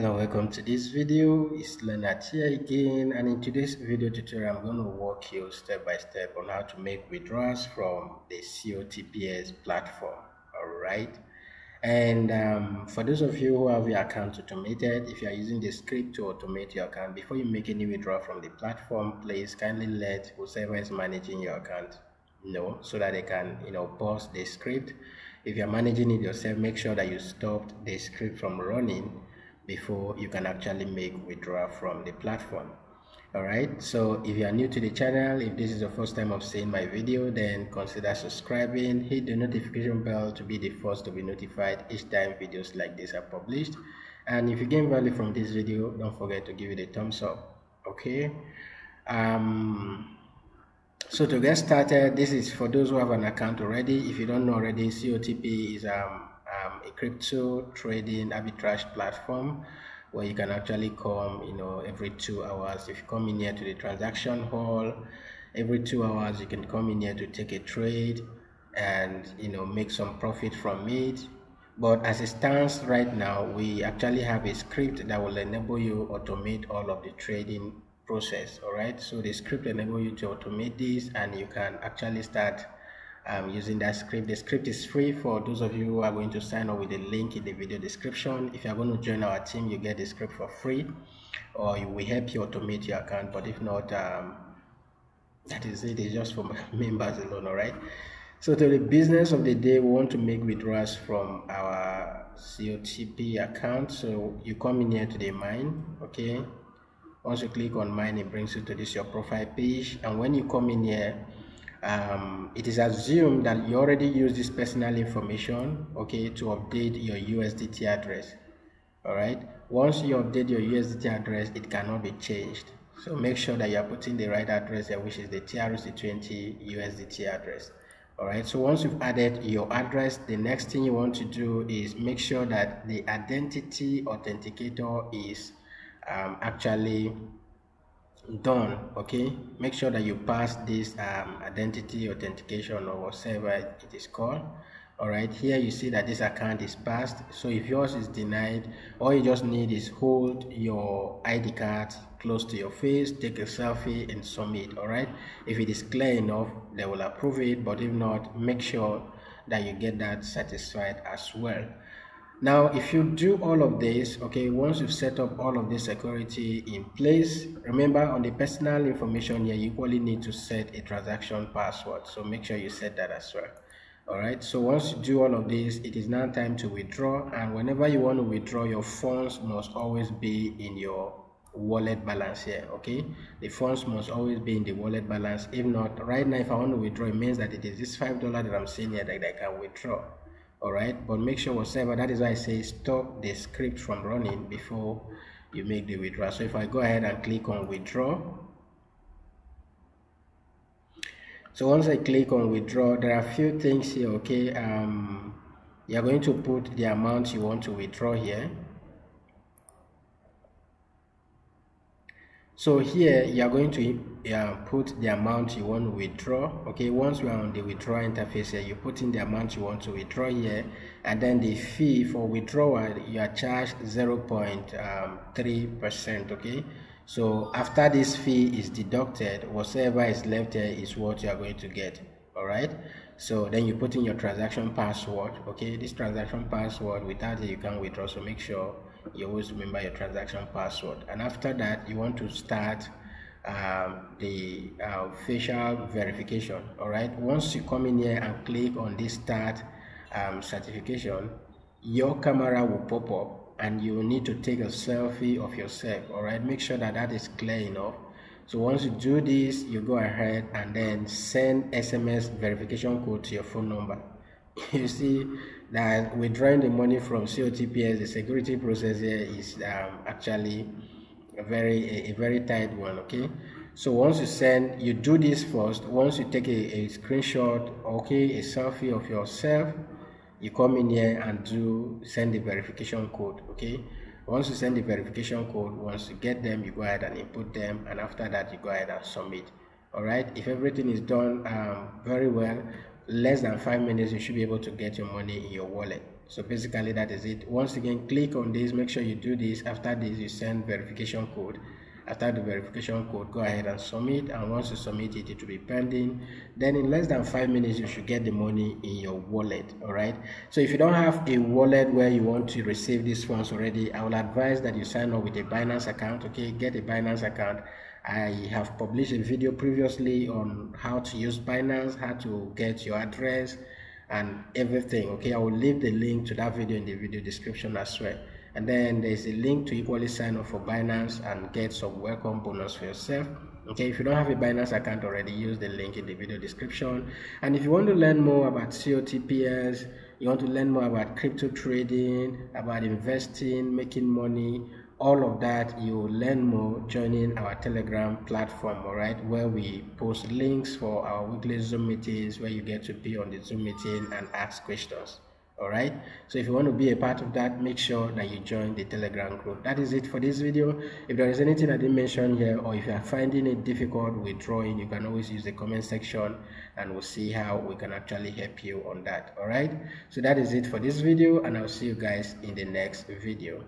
Hello, welcome to this video. It's Leonard here again, and in today's video tutorial I'm going to walk you step by step on how to make withdrawals from the COTPS platform. All right, and for those of you who have your account automated, if you are using the script to automate your account, before you make any withdrawal from the platform, please kindly let whoever is managing your account know so that they can pause the script. If you're managing it yourself, make sure that you stopped the script from running before you can actually make withdrawal from the platform. All right, so if you are new to the channel, if this is the first time of seeing my video, then consider subscribing, hit the notification bell to be the first to be notified each time videos like this are published. And if you gain value from this video, don't forget to give it a thumbs up. Okay, so to get started, this is for those who have an account already. If you don't know already, COTP is a crypto trading arbitrage platform where you can actually come every 2 hours. If you come in here to the transaction hall, every 2 hours you can come in here to take a trade and make some profit from it. But as it stands right now, we actually have a script that will enable you automate all of the trading process. All right, so the script enable you to automate this, and you can actually start using that script. The script is free for those of you who are going to sign up with the link in the video description. If you are going to join our team, you get the script for free, or we help you automate your account. But if not, that is it. It's just for members alone. All right, so to the business of the day, we want to make withdrawals from our COTP account. So you come in here to the mine. Okay, once you click on mine, it brings you to this your profile page. And when you come in here, it is assumed that you already use this personal information, okay, to update your USDT address. All right, once you update your USDT address, it cannot be changed. So make sure that you are putting the right address there, which is the TRC20 USDT address. All right, so once you've added your address, the next thing you want to do is make sure that the identity authenticator is actually done. Okay, make sure that you pass this identity authentication or whatever it is called. All right, here you see that this account is passed. So if yours is denied, all you just need is hold your ID card close to your face, take a selfie and submit. All right, if it is clear enough, they will approve it, but if not, make sure that you get that satisfied as well. Now if you do all of this, okay, once you've set up all of this security in place, remember on the personal information here, you only need to set a transaction password, so make sure you set that as well. All right, so once you do all of this, it is now time to withdraw. And whenever you want to withdraw, your funds must always be in your wallet balance here. Okay, the funds must always be in the wallet balance. If not, right now, if I want to withdraw, it means that it is this $5 that I'm seeing here that I can withdraw. All right, but make sure whatever, that is why I say stop the script from running before you make the withdrawal. So if I go ahead and click on withdraw, so once I click on withdraw, there are a few things here. Okay, you're going to put the amount you want to withdraw here. So here you are going to put the amount you want to withdraw. Okay, once you are on the withdrawal interface here, you put in the amount you want to withdraw here, and then the fee for withdrawal, you are charged 0.3%. Okay, so after this fee is deducted, whatever is left here is what you are going to get. All right, so then you put in your transaction password. Okay, this transaction password, without it you can withdraw, so make sure you always remember your transaction password. And after that, you want to start the facial verification. All right, once you come in here and click on this start certification, your camera will pop up and you will need to take a selfie of yourself. All right, make sure that that is clear enough. So once you do this, you go ahead and then send SMS verification code to your phone number. You see that withdrawing the money from COTPS, the security process here is actually a very tight one. Okay, so once you send, you do this first. Once you take a screenshot, okay, a selfie of yourself, you come in here and do send the verification code. Okay, once you send the verification code, once you get them, you go ahead and input them, and after that you go ahead and submit. All right, if everything is done very well, less than 5 minutes you should be able to get your money in your wallet. So basically that is it. Once again, click on this, make sure you do this. After this, you send verification code. After the verification code, go ahead and submit, and once you submit it, it will be pending. Then in less than 5 minutes, you should get the money in your wallet. All right, so if you don't have a wallet where you want to receive these funds already, I will advise that you sign up with a Binance account. Okay, get a Binance account. I have published a video previously on how to use Binance, how to get your address and everything. Okay, I will leave the link to that video in the video description as well. And then there's a link to equally sign up for Binance and get some welcome bonus for yourself. Okay, if you don't have a Binance account already, use the link in the video description. And if you want to learn more about COTPS, you want to learn more about crypto trading, about investing, making money, all of that, you will learn more joining our Telegram platform, all right, where we post links for our weekly Zoom meetings, where you get to be on the Zoom meeting and ask questions. All right, so if you want to be a part of that, make sure that you join the Telegram group. That is it for this video. If there is anything I didn't mention here, or if you are finding it difficult withdrawing, you can always use the comment section and we'll see how we can actually help you on that. All right, so that is it for this video, and I'll see you guys in the next video.